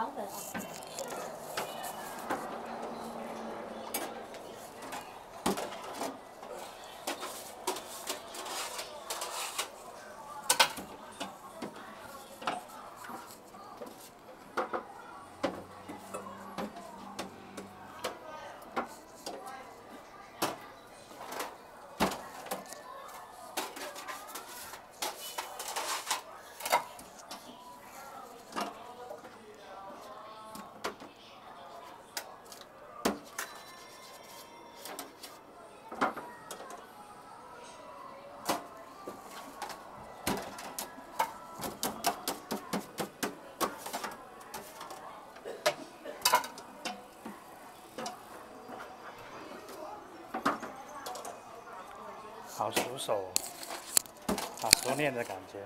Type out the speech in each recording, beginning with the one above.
糖粉啊。 好熟手，好熟练的感觉。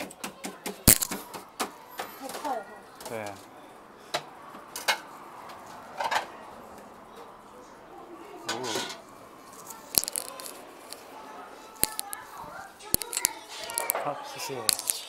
太快了哈。对。哦。好，谢谢。